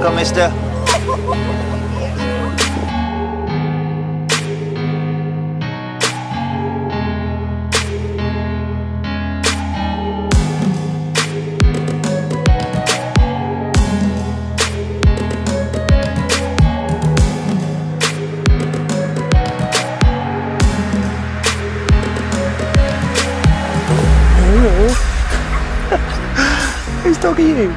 Come, mister. Whose dog are you?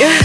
You ready?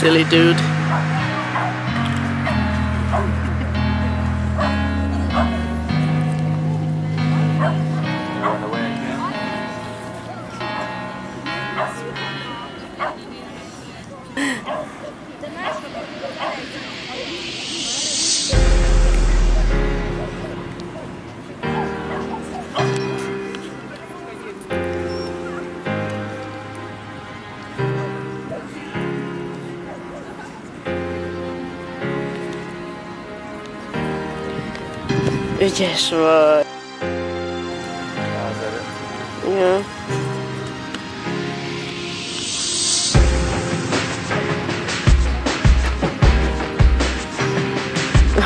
Silly dude. Ügyes vagy. Ja.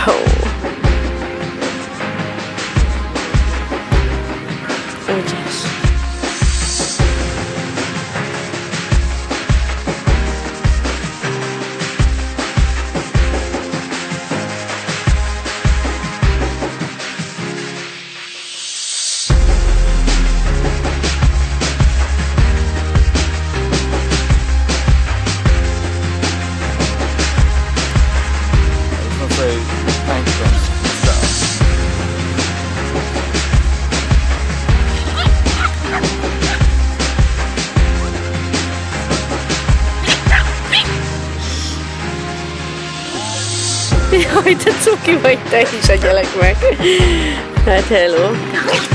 Oh. Ügyes. Jaj, te cuki vagy te is a gyerek meg. Hát hello.